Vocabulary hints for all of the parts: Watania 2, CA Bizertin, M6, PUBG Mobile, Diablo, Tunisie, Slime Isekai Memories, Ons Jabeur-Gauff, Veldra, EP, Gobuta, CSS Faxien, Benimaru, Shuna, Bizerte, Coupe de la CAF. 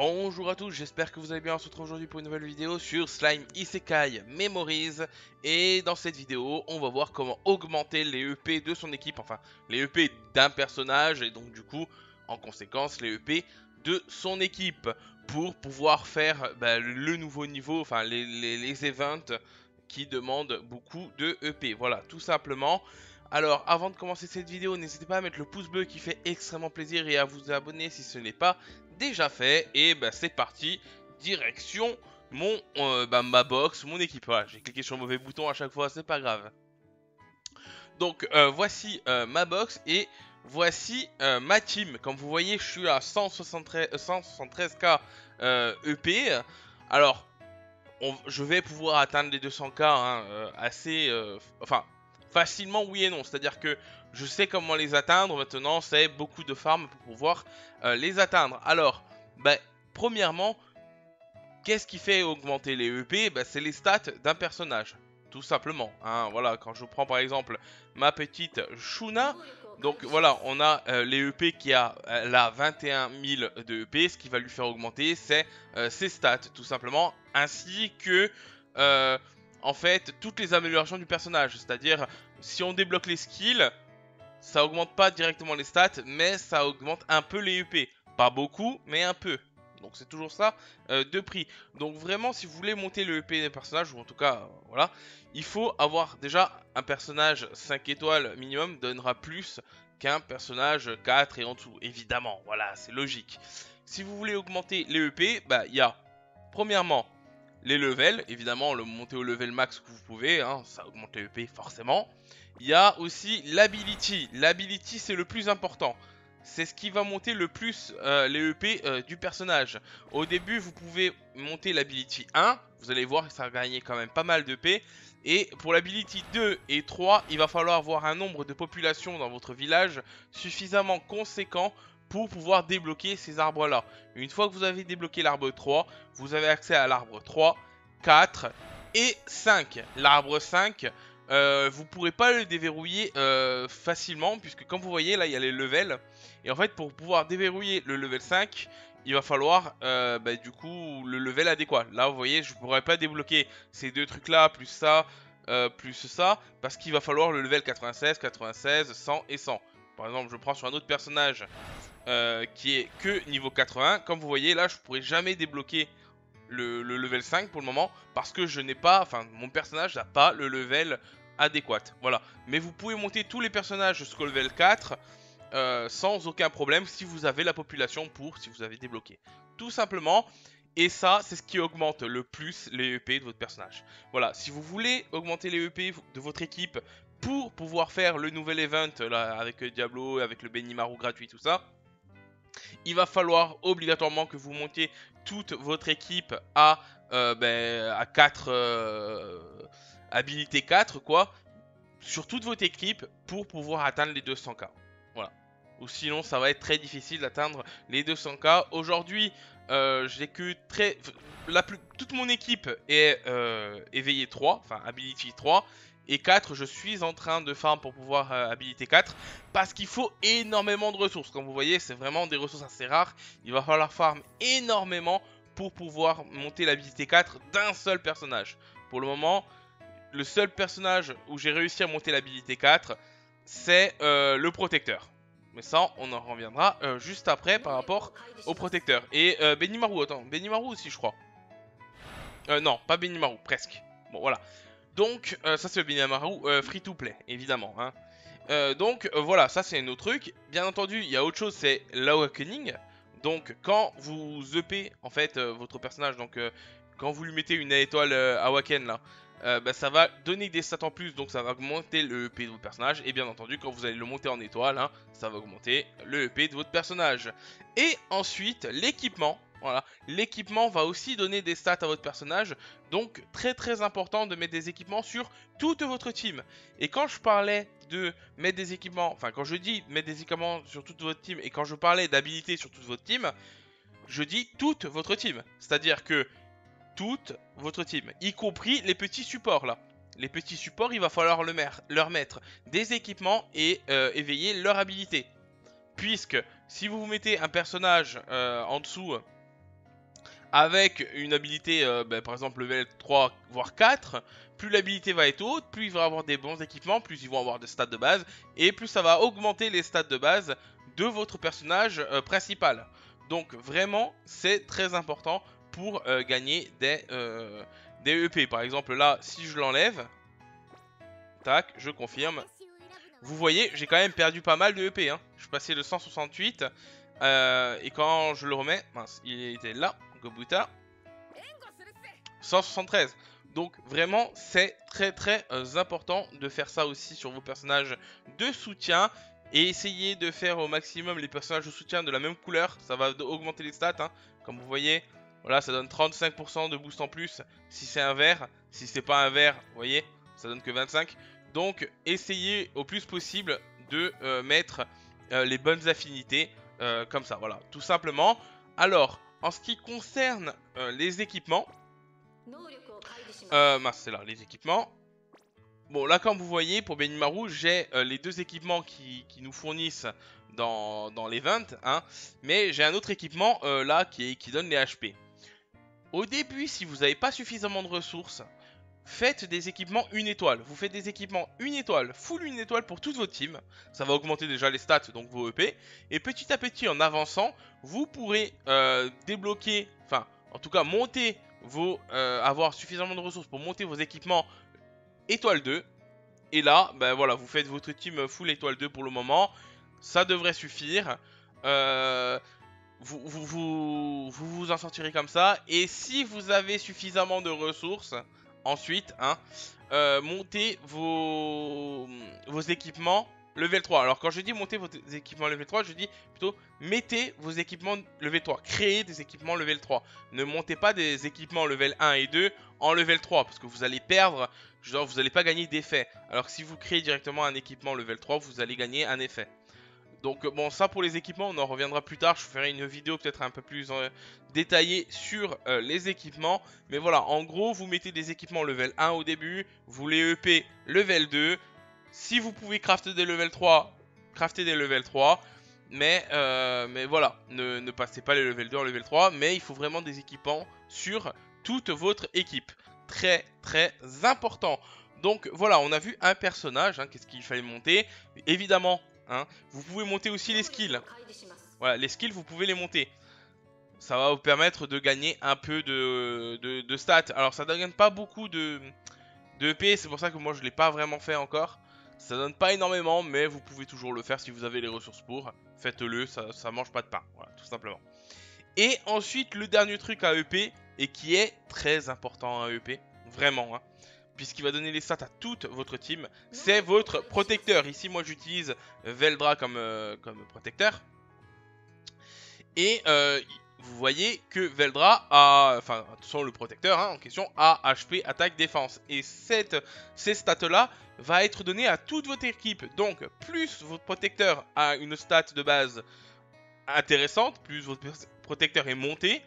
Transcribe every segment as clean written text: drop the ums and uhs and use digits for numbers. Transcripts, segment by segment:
Bonjour à tous, j'espère que vous allez bien. On se retrouve aujourd'hui pour une nouvelle vidéo sur Slime Isekai Memories. Et dans cette vidéo, on va voir comment augmenter les EP de son équipe. Enfin, les EP d'un personnage et donc du coup, en conséquence, les EP de son équipe. Pour pouvoir faire le nouveau niveau, enfin les events qui demandent beaucoup de EP. Voilà, tout simplement. Alors, avant de commencer cette vidéo, n'hésitez pas à mettre le pouce bleu qui fait extrêmement plaisir et à vous abonner si ce n'est pas déjà fait. Et c'est parti, direction mon, ma box, mon équipe. Voilà, j'ai cliqué sur le mauvais bouton à chaque fois, c'est pas grave. Donc, voici ma box et voici ma team. Comme vous voyez, je suis à 173K EP. Alors, je vais pouvoir atteindre les 200K hein, assez... facilement oui et non, c'est-à-dire que je sais comment les atteindre, maintenant c'est beaucoup de farm pour pouvoir les atteindre. Alors, premièrement, qu'est-ce qui fait augmenter les EP? C'est les stats d'un personnage, tout simplement. Hein, voilà, quand je prends par exemple ma petite Shuna, donc voilà, on a les EP qui a la 21 000 de EP, ce qui va lui faire augmenter c'est ses stats, tout simplement, ainsi que... en fait, toutes les améliorations du personnage, c'est-à-dire si on débloque les skills, ça augmente pas directement les stats, mais ça augmente un peu les EP. Pas beaucoup, mais un peu. Donc c'est toujours ça de prix. Donc vraiment, si vous voulez monter le EP des personnages, ou en tout cas, voilà, il faut avoir déjà un personnage 5 étoiles minimum donnera plus qu'un personnage 4 et en dessous. Évidemment, voilà, c'est logique. Si vous voulez augmenter les EP, il y a, premièrement, les levels, évidemment, le monter au level max que vous pouvez, hein, ça augmente les EP forcément. Il y a aussi l'ability. L'ability, c'est le plus important. C'est ce qui va monter le plus les EP du personnage. Au début, vous pouvez monter l'ability 1. Vous allez voir que ça va gagner quand même pas mal d'EP. Et pour l'ability 2 et 3, il va falloir avoir un nombre de populations dans votre village suffisamment conséquent pour pouvoir débloquer ces arbres-là. Une fois que vous avez débloqué l'arbre 3, vous avez accès à l'arbre 3, 4 et 5. L'arbre 5, vous ne pourrez pas le déverrouiller facilement, puisque comme vous voyez, là, il y a les levels. Et en fait, pour pouvoir déverrouiller le level 5, il va falloir, du coup, le level adéquat. Là, vous voyez, je ne pourrais pas débloquer ces deux trucs-là, plus ça, parce qu'il va falloir le level 96, 96, 100 et 100. Par exemple, je prends sur un autre personnage... qui est que niveau 80. Comme vous voyez là, je pourrais jamais débloquer le level 5 pour le moment, parce que je n'ai pas, enfin mon personnage n'a pas le level adéquat. Voilà, mais vous pouvez monter tous les personnages jusqu'au level 4 sans aucun problème, si vous avez la population pour, si vous avez débloqué, tout simplement. Et ça, c'est ce qui augmente le plus les EP de votre personnage. Voilà, si vous voulez augmenter les EP de votre équipe pour pouvoir faire le nouvel event là, avec Diablo, avec le Benimaru gratuit, tout ça, il va falloir obligatoirement que vous montiez toute votre équipe à 4 habilité 4 quoi, sur toute votre équipe pour pouvoir atteindre les 200K. Voilà. Ou sinon ça va être très difficile d'atteindre les 200K. Aujourd'hui, j'ai que toute mon équipe est éveillée 3, enfin ability 3. Et 4, je suis en train de farm pour pouvoir habiliter 4, parce qu'il faut énormément de ressources. Comme vous voyez, c'est vraiment des ressources assez rares. Il va falloir farm énormément pour pouvoir monter l'habilité 4 d'un seul personnage. Pour le moment, le seul personnage où j'ai réussi à monter l'habilité 4, c'est le protecteur. Mais ça, on en reviendra juste après par rapport au protecteur. Et Benimaru, attends, Benimaru aussi je crois. Non, pas Benimaru, presque. Bon, voilà. Donc, ça c'est le Benimaru free to play, évidemment. Hein. Voilà, ça c'est un autre truc. Bien entendu, il y a autre chose, c'est l'awakening. Donc, quand vous EP, en fait, votre personnage, donc quand vous lui mettez une étoile awaken, là, ça va donner des stats en plus, donc ça va augmenter le EP de votre personnage. Et bien entendu, quand vous allez le monter en étoile, hein, ça va augmenter le EP de votre personnage. Et ensuite, l'équipement. Voilà, l'équipement va aussi donner des stats à votre personnage, donc très très important de mettre des équipements sur toute votre team. Et quand je parlais de mettre des équipements, enfin quand je dis mettre des équipements sur toute votre team, et quand je parlais d'habilité sur toute votre team, je dis toute votre team. C'est-à-dire que toute votre team, y compris les petits supports là. Les petits supports, il va falloir leur mettre des équipements et éveiller leur habilité. Puisque si vous mettez un personnage en dessous... avec une habilité, par exemple level 3 voire 4, plus l'habilité va être haute, plus il va avoir des bons équipements, plus ils vont avoir des stats de base, et plus ça va augmenter les stats de base de votre personnage principal. Donc vraiment, c'est très important pour gagner des EP. Par exemple là, si je l'enlève, tac, je confirme. Vous voyez, j'ai quand même perdu pas mal de EP, hein. Je suis passé de 168, et quand je le remets, mince, il était là, Gobuta, 173. Donc vraiment, c'est très très important de faire ça aussi sur vos personnages de soutien. Et essayez de faire au maximum les personnages de soutien de la même couleur. Ça va augmenter les stats, hein. Comme vous voyez, voilà, ça donne 35% de boost en plus si c'est un vert. Si c'est pas un vert, vous voyez, ça donne que 25. Donc essayez au plus possible de mettre les bonnes affinités comme ça, voilà, tout simplement. Alors, en ce qui concerne les équipements, mince, c'est là, les équipements. Bon, là, comme vous voyez, pour Benimaru, j'ai les deux équipements qui nous fournissent dans l'event, hein, mais j'ai un autre équipement, là, qui donne les HP. Au début, si vous n'avez pas suffisamment de ressources, faites des équipements 1 étoile. Vous faites des équipements 1 étoile, full 1 étoile pour toute votre team. Ça va augmenter déjà les stats, donc vos EP. Et petit à petit, en avançant, vous pourrez débloquer, enfin, en tout cas, monter vos, avoir suffisamment de ressources pour monter vos équipements étoile 2. Et là, ben voilà, vous faites votre team full étoile 2 pour le moment. Ça devrait suffire. Vous en sortirez comme ça. Et si vous avez suffisamment de ressources... Ensuite, hein, montez vos équipements level 3. Alors quand je dis monter vos équipements level 3, je dis plutôt mettez vos équipements level 3. Créez des équipements level 3. Ne montez pas des équipements level 1 et 2 en level 3. Parce que vous allez perdre, genre vous n'allez pas gagner d'effet. Alors que si vous créez directement un équipement level 3, vous allez gagner un effet. Donc bon, ça pour les équipements, on en reviendra plus tard. Je ferai une vidéo peut-être un peu plus détaillée sur les équipements. Mais voilà, en gros, vous mettez des équipements level 1 au début. Vous les EP level 2. Si vous pouvez crafter des level 3, crafter des level 3. Mais voilà, ne passez pas les level 2 en level 3. Mais il faut vraiment des équipements sur toute votre équipe. Très très important. Donc voilà, on a vu un personnage, hein, qu'est-ce qu'il fallait monter. Évidemment... Hein, vous pouvez monter aussi les skills. Voilà, les skills, vous pouvez les monter. Ça va vous permettre de gagner un peu de stats. Alors, ça ne gagne pas beaucoup de EP. C'est pour ça que moi, je ne l'ai pas vraiment fait encore. Ça donne pas énormément, mais vous pouvez toujours le faire si vous avez les ressources pour. Faites-le, ça mange pas de pain. Voilà, tout simplement. Et ensuite, le dernier truc à EP, et qui est très important à EP, vraiment, hein, puisqu'il va donner les stats à toute votre team, c'est votre protecteur. Ici, moi, j'utilise Veldra comme protecteur. Et vous voyez que Veldra a... Enfin, sont le protecteur, hein, en question, a HP, attaque, défense. Et ces stats-là va être donnée à toute votre équipe. Donc, plus votre protecteur a une stat de base intéressante, plus votre protecteur est monté,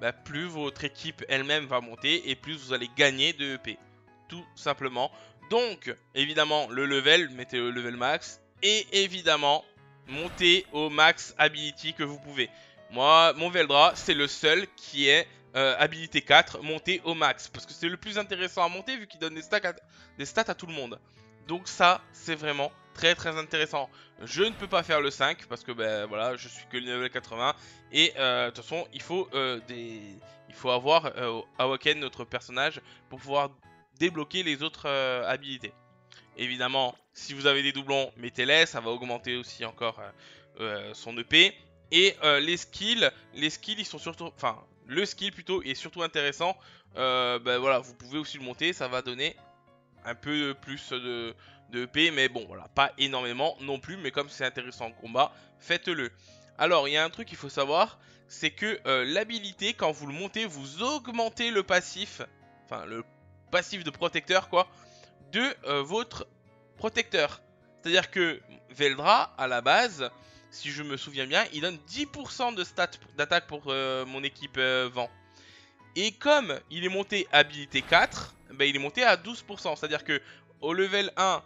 bah, plus votre équipe elle-même va monter et plus vous allez gagner de EP. Tout simplement. Donc évidemment le level, mettez le level max, et évidemment montez au max ability que vous pouvez. Moi, mon Veldra, c'est le seul qui est habilité 4 monté au max, parce que c'est le plus intéressant à monter vu qu'il donne des stats à tout le monde. Donc ça, c'est vraiment très très intéressant. Je ne peux pas faire le 5 parce que ben voilà, je suis que le level 80. Et de toute façon il faut avoir awaken notre personnage pour pouvoir débloquer les autres habilités. Évidemment, si vous avez des doublons, mettez-les, ça va augmenter aussi encore son EP. Et les skills, ils sont surtout, enfin, le skill plutôt est surtout intéressant. Ben voilà, vous pouvez aussi le monter, ça va donner un peu plus de EP, mais bon, voilà, pas énormément non plus. Mais comme c'est intéressant en combat, faites-le. Alors, il y a un truc qu'il faut savoir, c'est que l'habilité, quand vous le montez, vous augmentez le passif, enfin le passif de protecteur quoi, de votre protecteur. C'est à dire que Veldra à la base, si je me souviens bien, il donne 10% de stats d'attaque pour mon équipe vent. Et comme il est monté habilité 4, bah, il est monté à 12%. C'est à dire que au level 1,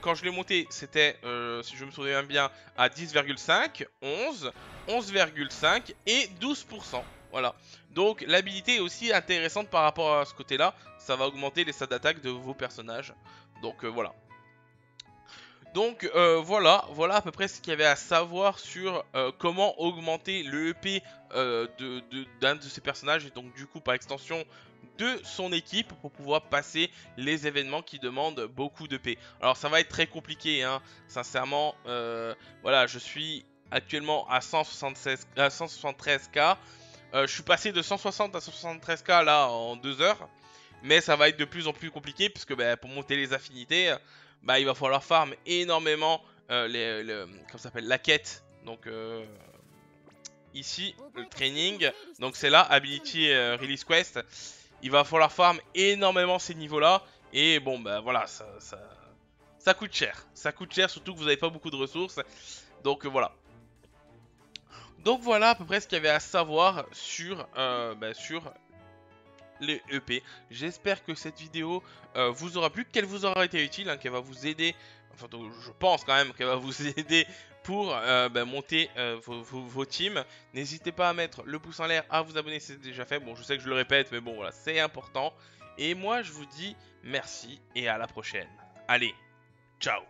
quand je l'ai monté, c'était si je me souviens bien à 10,5, 11,5 et 12%. Voilà. Donc l'habilité est aussi intéressante par rapport à ce côté-là. Ça va augmenter les stats d'attaque de vos personnages. Donc voilà. Donc voilà à peu près ce qu'il y avait à savoir sur comment augmenter le EP d'un de ses personnages et donc du coup par extension de son équipe pour pouvoir passer les événements qui demandent beaucoup d'EP. Alors ça va être très compliqué hein, sincèrement, voilà je suis actuellement à 173k, je suis passé de 160 à 173k là en 2 heures. Mais ça va être de plus en plus compliqué puisque bah, pour monter les affinités... il va falloir farm énormément la quête. Donc ici le training, donc c'est là Ability Release Quest. Il va falloir farm énormément ces niveaux là. Et bon bah voilà, ça coûte cher. Ça coûte cher surtout que vous n'avez pas beaucoup de ressources. Donc voilà. Donc voilà à peu près ce qu'il y avait à savoir sur, sur les EP. J'espère que cette vidéo vous aura plu, qu'elle vous aura été utile, hein, qu'elle va vous aider, enfin je pense quand même qu'elle va vous aider pour monter vos teams. N'hésitez pas à mettre le pouce en l'air, à vous abonner si c'est déjà fait. Bon je sais que je le répète mais bon voilà c'est important. Et moi je vous dis merci et à la prochaine. Allez, ciao.